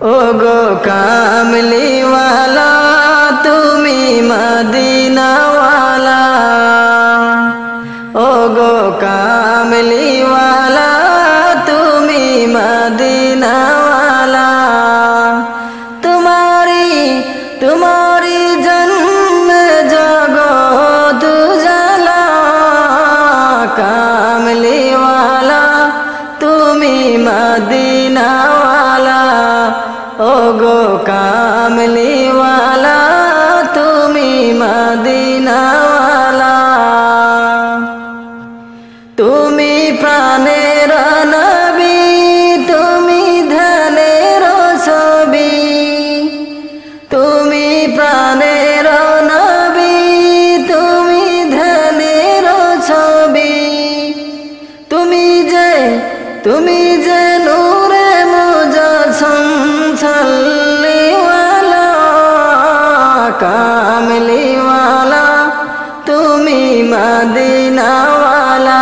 ओगो कामली वाला तुम्ही मदीना वाला, ओगो कामली वाला तुम्ही मदीना वाला, तुम्हारी तुम्हारी जन्म जगो दुजला, कामली वाला तुम्ही मदीना वाला, ओगो कामली वाला तुम्ही मदीना वाला, तुम्ही प्राणेर नबी तुम्ही धनेर छवि, तुम्ही प्राणेर नबी तुम्ही धनेर छवि, तुम्ही जे नूरे संसल्ली वाला, कामली वाला तुम्ही मदीना वाला,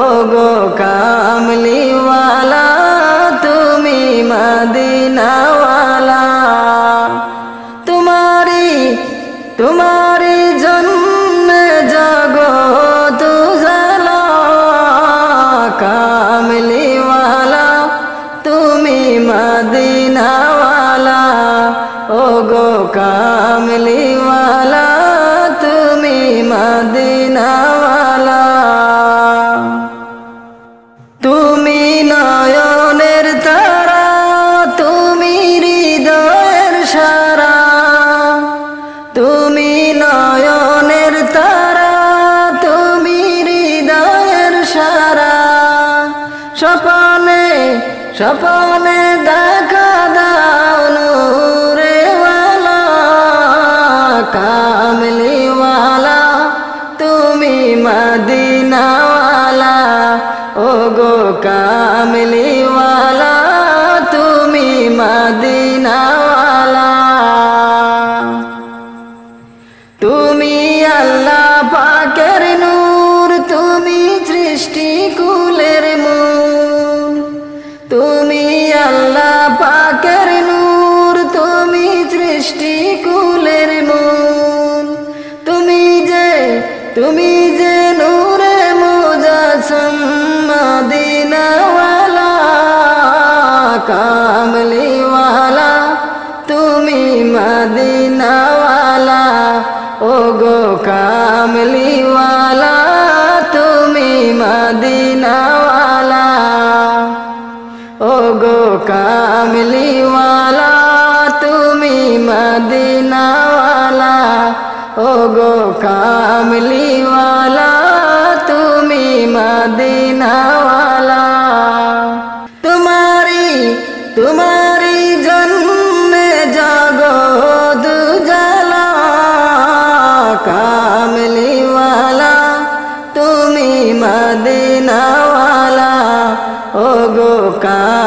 ओगो कामली वाला तुम्ही मदीना वाला, तुम्हारी तुम्हारी जन्म जगो तुझला, कामली वाला तुम्ही मदीना वाला, ओगो कामली वाला तुम्ही मदीना वाला, तुम्ही नयनेर तारा तुम्ही हृदयेर सारा, तुम्ही नयनेर तारा तुम्ही हृदयेर सारा, सपने सपने देखा दाओ नूरे वाला, कामली वाला तुम्ही मदीना वाला, ओगो कामली वाला तुम्ही मदीना वाला, तुम्ही अल्लाह पाकेर नूर तुम्ही सृष्टि कुलेर मूल, तुम्ही अल्लाह पाकेर नूर तुम्ही सृष्टि कुलेर मूल, तुम्ही जे नूरे मुजस्सम मदीना वाला, कामली वाला तुम्ही मदीना वाला, ओगो कामली वाला तुम्ही मदीना वाला, ओगो कामली वाला तुम्ही मदीना वाला, ओगो कामली वाला तुम्ही मदीना वाला, तुम्हारी तुम्हारी जन्म जगो दुजला, कामली वाला तुम्ही मदीना वाला, ओगो का